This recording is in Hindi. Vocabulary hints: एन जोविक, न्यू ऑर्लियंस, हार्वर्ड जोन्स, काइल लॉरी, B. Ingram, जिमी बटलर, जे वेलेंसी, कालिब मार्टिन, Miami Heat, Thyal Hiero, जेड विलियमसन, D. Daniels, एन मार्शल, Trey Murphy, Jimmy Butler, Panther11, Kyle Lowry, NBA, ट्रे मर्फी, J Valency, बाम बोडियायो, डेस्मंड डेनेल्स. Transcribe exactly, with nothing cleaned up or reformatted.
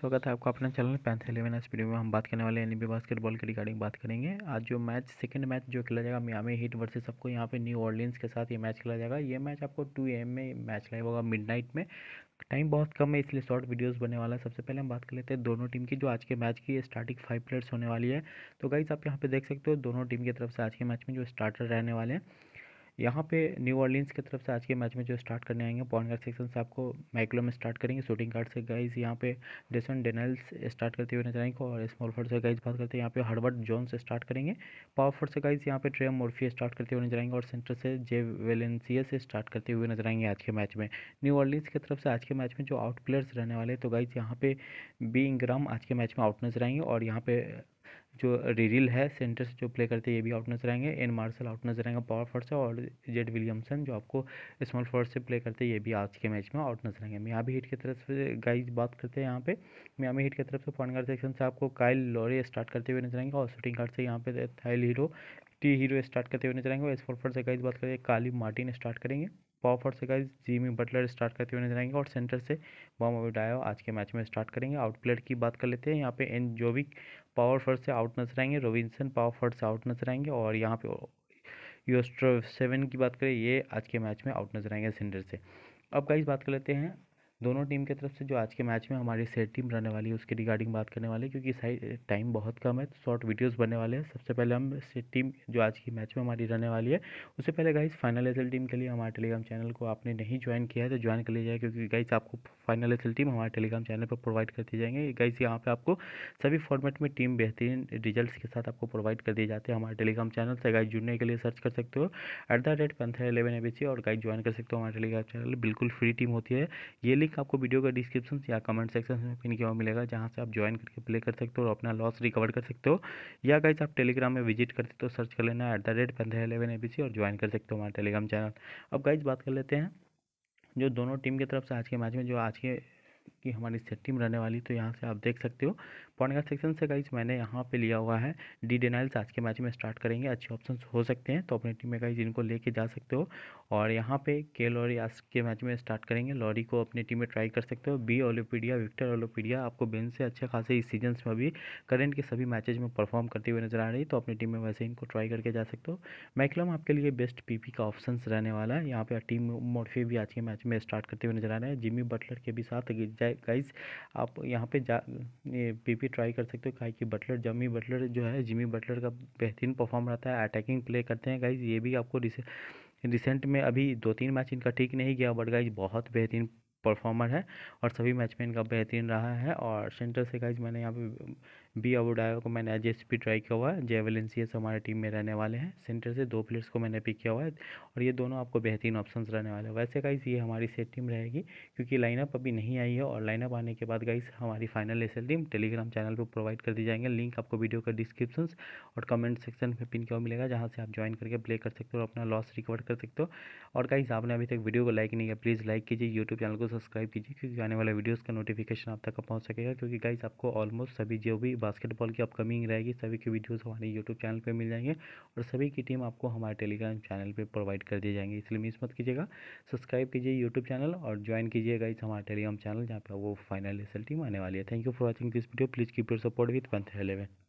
स्वागत है आपका अपने चैनल पैंथर इलेवन। इस वीडियो में हम बात करने वाले एनबीए बास्केटबॉल के रिगार्डिंग बात करेंगे। आज जो मैच सेकंड मैच जो खेला जाएगा मियामी हीट वर्सेस आपको यहाँ पे न्यू ऑर्लियंस के साथ ये मैच खेला जाएगा। ये मैच आपको टू ए एम में मैच लाइव होगा मिडनाइट में। टाइम बहुत कम है इसलिए शॉर्ट वीडियोस बनने वाला है। सबसे पहले हम बात कर लेते हैं दोनों टीम की। जो आज के मैच की स्टार्टिंग फाइव प्लेयर्स होने वाली है तो गाइस आप यहाँ पे देख सकते हो दोनों टीम की तरफ से आज के मैच में जो स्टार्टर रहने वाले हैं। यहाँ पे न्यू ऑर्लियंस की तरफ से आज के मैच में जो स्टार्ट करने आएंगे पॉइंट गार्ड सेक्शन से आपको माइक्रो में स्टार्ट करेंगे। शूटिंग गार्ड से गाइज यहाँ पे डेस्मंड डेनेल्स स्टार्ट करते हुए नजर आएंगे और स्मॉल फोर्ड से गाइज बात करते हैं यहाँ पे हार्वर्ड जोन्स स्टार्ट करेंगे। पावर फोर्ड से गाइज यहाँ पे ट्रे मर्फी स्टार्ट करते हुए नजर आएंगे और सेंटर से जे वेलेंसी से स्टार्ट करते हुए नजर आएंगे आज के मैच में। न्यू ऑर्लियंस की तरफ से आज के मैच में जो आउट प्लेयर्स रहने वाले तो गाइज यहाँ पे बी इंग्राम आज के मैच में आउट नजर आएंगे और यहाँ पे जो रिरिल है सेंटर से जो प्ले करते हैं ये भी आउट नजर आएंगे। एन मार्शल आउट नजर आएंगे पावर फोर्ड से और जेड विलियमसन जो आपको स्मॉल फोर्ड से प्ले करते हैं ये भी आज के मैच में आउट नजर आएंगे। मियामी हीट की तरफ से गाइस बात करते हैं यहाँ पे मियामी हीट की तरफ से पॉइंट गार्ड सेक्शन से आपको काइल लॉरी स्टार्ट करते हुए नजर आएंगे और शूटिंग गार्ड से यहाँ पे Tyler Herro T Herro start करते हुए नजर आएंगे और स्मॉल फोर्ड से गाइस बात करें कालिब मार्टिन स्टार्ट करेंगे। पावर फोर्ड से गाइज जिमी बटलर स्टार्ट करते हुए नजर आएंगे और सेंटर से बाम बोडियायो आज के मैच में स्टार्ट करेंगे। आउट प्लेयर की बात कर लेते हैं यहाँ पे एन जोविक पावर फोर्ड से आउट नजर आएंगे। रॉबिन्सन पावर फोर्ड से आउट नजर आएंगे और यहाँ पे योस्ट्रो सेवन की बात करें ये आज के मैच में आउट नजर आएंगे सेंटर से। अब गाइज बात कर लेते हैं दोनों टीम की तरफ से जो आज के मैच में हमारी सेट टीम रहने वाली है उसके रिगार्डिंग बात करने वाले क्योंकि साइड टाइम बहुत कम है तो शॉर्ट वीडियोस बनने वाले हैं। सबसे पहले हम सेट टीम जो आज की मैच में हमारी रहने वाली है उससे पहले गाइस फाइनल एसएल टीम के लिए हमारे टेलीग्राम चैनल को आपने नहीं ज्वाइन किया है तो ज्वाइन कर लीजिए क्योंकि गाइस आपको फाइनल एसएल टीम हमारे टेलीग्राम चैनल पर प्रोवाइड कर दी जाएंगे। गाइस यहाँ पर आपको सभी फॉर्मेट में टीम बेहतरीन रिजल्ट के साथ आपको प्रोवाइड कर दिए जाते हैं हमारे टेलीग्राम चैनल से। गाइस जुड़ने के लिए सर्च कर सकते हो at the rate panther eleven ABC और गाइस ज्वाइन कर सकते हो हमारे टेलीग्राम चैनल। बिल्कुल फ्री टीम होती है। ये आपको वीडियो का डिस्क्रिप्शन या कमेंट सेक्शन में पिन किया हुआ मिलेगा जहां से आप ज्वाइन करके प्ले कर सकते हो और अपना लॉस रिकवर कर सकते हो। या गाइस आप टेलीग्राम में विजिट करते हो तो सर्च कर लेना at the rate panther eleven ABC और ज्वाइन कर सकते हो हमारा टेलीग्राम चैनल। अब गाइस बात कर लेते हैं जो दोनों टीम की तरफ से आज के मैच में जो आज के कि हमारी सेट टीम रहने वाली तो यहाँ से आप देख सकते हो पॉइंट गार्ड सेक्शन से गाइस मैंने यहाँ पे लिया हुआ है डी डेनियल्स आज के मैच में स्टार्ट करेंगे। अच्छे ऑप्शंस हो सकते हैं तो अपनी टीम में गाइस इनको लेके जा सकते हो और यहाँ पे के लॉरी आज के मैच में स्टार्ट करेंगे। लॉरी को अपनी टीम में ट्राई कर सकते हो। बी ओलिपिडिया विक्टर ओलिपिडिया आपको बेंच से अच्छे खासे इस सीजन में भी करंट के सभी मैचेज में परफॉर्म करते हुए नजर आ रही तो अपनी टीम में वैसे इनको ट्राई करके जा सकते हो। मैकलम आपके लिए बेस्ट पी पी का ऑप्शन रहने वाला है। यहाँ पर टीम मॉर्फी भी आज के मैच में स्टार्ट करते हुए नजर आ रहे हैं। जिमी बटलर के भी साथ गाइस आप यहाँ पे जा पीपी ट्राई कर सकते हो। काई की बटलर जिमी बटलर जो है जिमी बटलर का बेहतरीन परफॉर्म रहता है। अटैकिंग प्ले करते हैं गाइस। ये भी आपको रिसे, रिसेंट में अभी दो तीन मैच इनका ठीक नहीं गया बट गाइस बहुत बेहतरीन परफॉर्मर है और सभी मैच में इनका बेहतरीन रहा है। और सेंटर से गाइस मैंने यहाँ पे बी बोडियायो को मैंने एज एस पी ट्राई किया हुआ है। जे वैलेंसी हमारे टीम में रहने वाले हैं। सेंटर से दो प्लेयर्स को मैंने पिक किया हुआ है और ये दोनों आपको बेहतरीन ऑप्शंस रहने वाले हैं। वैसे गाइस ये हमारी सेट टीम रहेगी क्योंकि लाइनअप अभी नहीं आई है और लाइनअप आने के बाद गाइस हमारी final SL team Telegram channel पर प्रोवाइड कर दी जाएंगे। लिंक आपको वीडियो का डिस्क्रिप्शन और कमेंट सेक्शन में पिन किया हुआ मिलेगा जहाँ से आप ज्वाइन करके प्ले कर सकते हो और अपना लॉस रिकवर कर सकते हो। और गाइस आपने अभी तक वीडियो को लाइक नहीं किया प्लीज़ लाइक कीजिए। यूट्यूब चैनल को सब्सक्राइब कीजिए क्योंकि आने वाले वीडियोस का नोटिफिकेशन आप तक पहुंच सकेगा क्योंकि गाइस आपको ऑलमोस्ट सभी जो भी बास्केटबॉल की अपकमिंग रहेगी सभी के वीडियोस हमारे यूट्यूब चैनल पे मिल जाएंगे और सभी की टीम आपको हमारे टेलीग्राम चैनल पे प्रोवाइड कर दिए जाएंगे। इसलिए मिस मत कीजिएगा। सब्सक्राइब कीजिए यूट्यूब चैनल और ज्वाइन कीजिए गाइस हमारा टेलीग्राम चैनल जहाँ पर वो फाइनल एसएल टीम आने वाली है। Thank you for watching this video. Please keep your support with panther eleven.